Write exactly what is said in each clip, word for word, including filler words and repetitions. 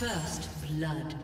First blood.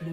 Blue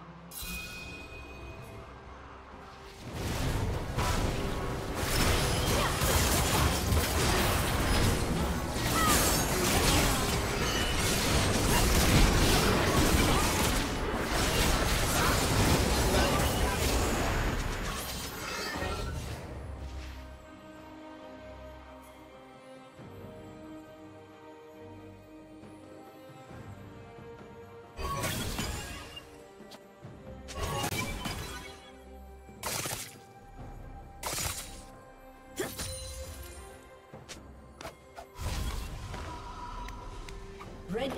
Red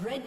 Red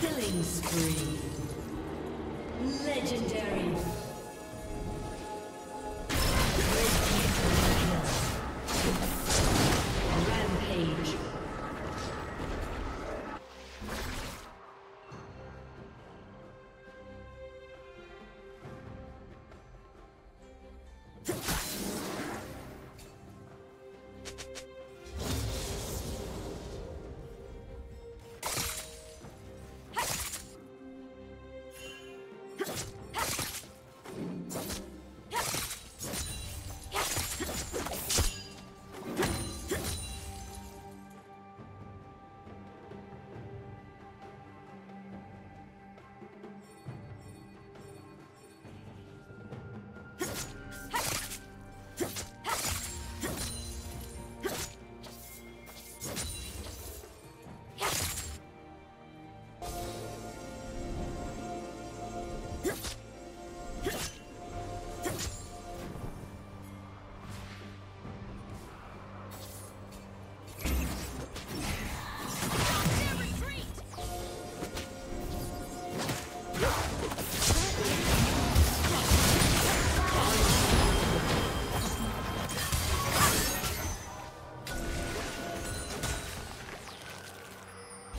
Killing spree. Legendary. Rampage. Legendary.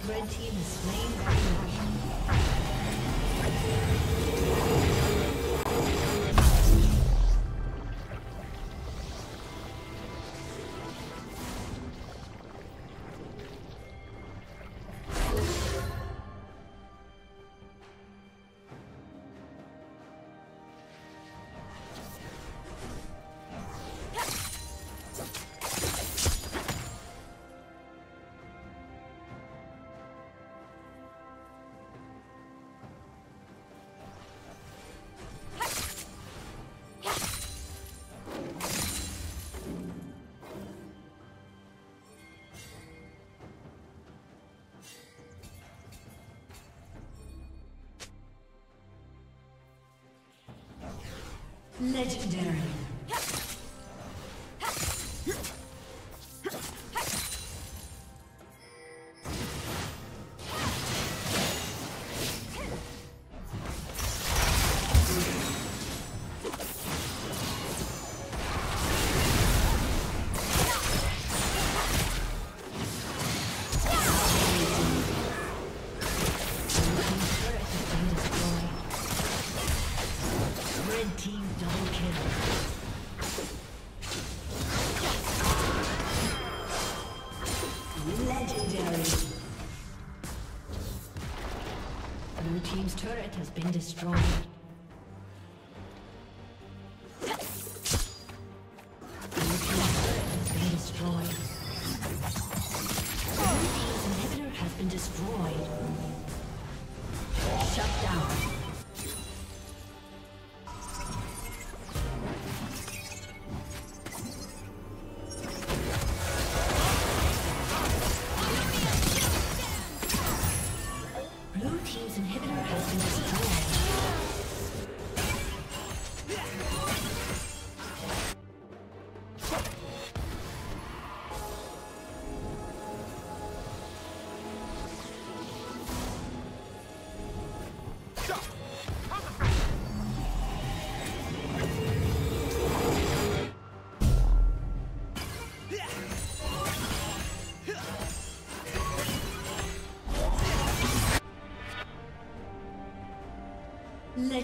Blue team's turret has been destroyed.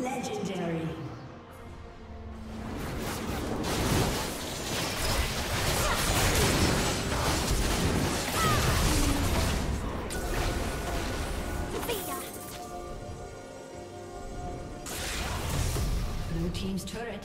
Legendary. Team's turret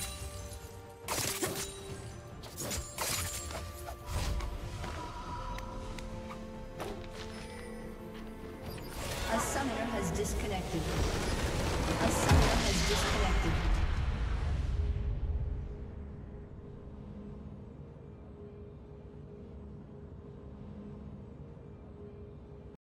A summoner has disconnected. A summoner has disconnected.